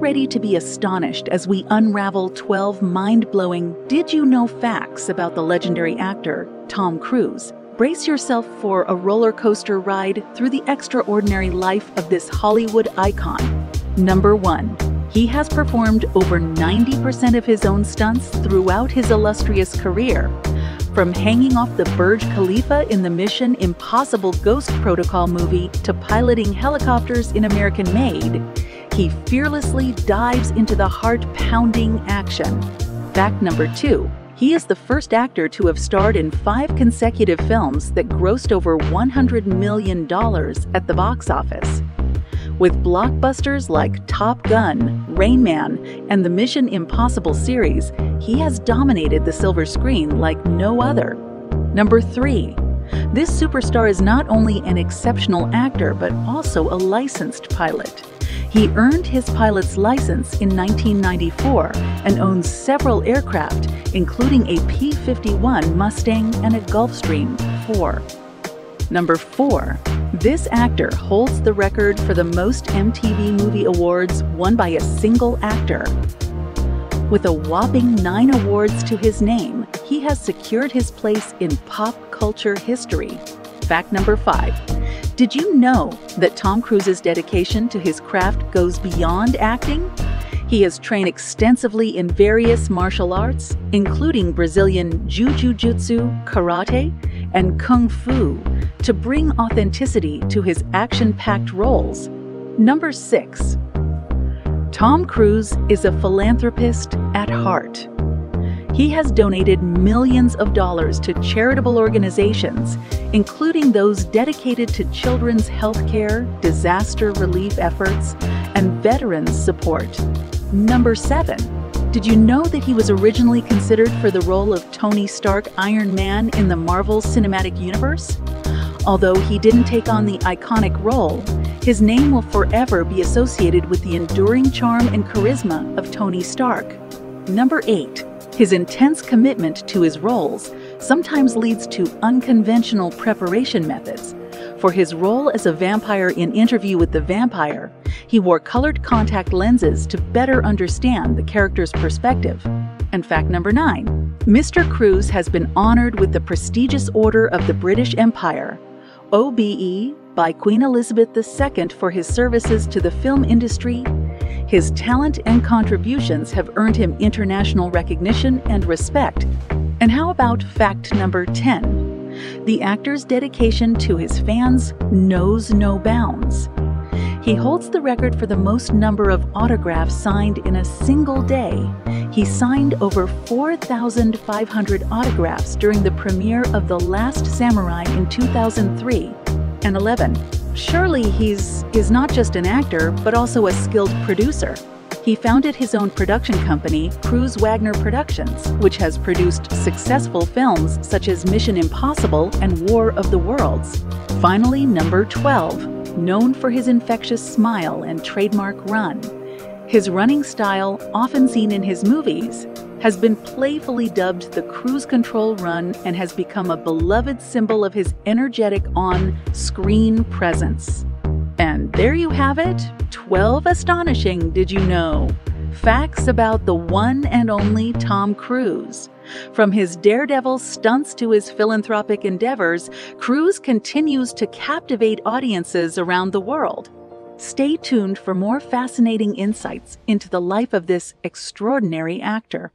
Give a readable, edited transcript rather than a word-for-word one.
ready to be astonished as we unravel 12 mind-blowing did-you-know facts about the legendary actor Tom Cruise. Brace yourself for a roller coaster ride through the extraordinary life of this Hollywood icon. Number 1. He has performed over 90% of his own stunts throughout his illustrious career. From hanging off the Burj Khalifa in the Mission Impossible Ghost Protocol movie to piloting helicopters in American Made, he fearlessly dives into the heart-pounding action. Fact number 2. He is the first actor to have starred in 5 consecutive films that grossed over $100 million at the box office. With blockbusters like Top Gun, Rain Man, and the Mission Impossible series, he has dominated the silver screen like no other. Number 3. This superstar is not only an exceptional actor but also a licensed pilot. He earned his pilot's license in 1994 and owns several aircraft, including a P-51 Mustang and a Gulfstream IV. Number 4. This actor holds the record for the most MTV Movie Awards won by a single actor. With a whopping 9 awards to his name, he has secured his place in pop culture history. Fact number 5. Did you know that Tom Cruise's dedication to his craft goes beyond acting? He has trained extensively in various martial arts, including Brazilian jiu-jitsu, karate, and kung fu, to bring authenticity to his action-packed roles. Number 6. Tom Cruise is a philanthropist at heart. He has donated millions of dollars to charitable organizations, including those dedicated to children's health care, disaster relief efforts, and veterans support. Number 7. Did you know that he was originally considered for the role of Tony Stark Iron Man in the Marvel Cinematic Universe? Although he didn't take on the iconic role, his name will forever be associated with the enduring charm and charisma of Tony Stark. Number 8. His intense commitment to his roles sometimes leads to unconventional preparation methods. For his role as a vampire in Interview with the Vampire, he wore colored contact lenses to better understand the character's perspective. And fact number 9, Mr. Cruise has been honored with the prestigious Order of the British Empire, OBE, by Queen Elizabeth II for his services to the film industry. His talent and contributions have earned him international recognition and respect. And how about fact number 10? The actor's dedication to his fans knows no bounds. He holds the record for the most number of autographs signed in a single day. He signed over 4,500 autographs during the premiere of The Last Samurai in 2003 and 11. Surely he's not just an actor, but also a skilled producer. He founded his own production company, Cruise Wagner Productions, which has produced successful films such as Mission Impossible and War of the Worlds. Finally, number 12, known for his infectious smile and trademark run. His running style, often seen in his movies, has been playfully dubbed the Cruise Control Run and has become a beloved symbol of his energetic on-screen presence. And there you have it, 12 astonishing did you know facts about the one and only Tom Cruise. From his daredevil stunts to his philanthropic endeavors, Cruise continues to captivate audiences around the world. Stay tuned for more fascinating insights into the life of this extraordinary actor.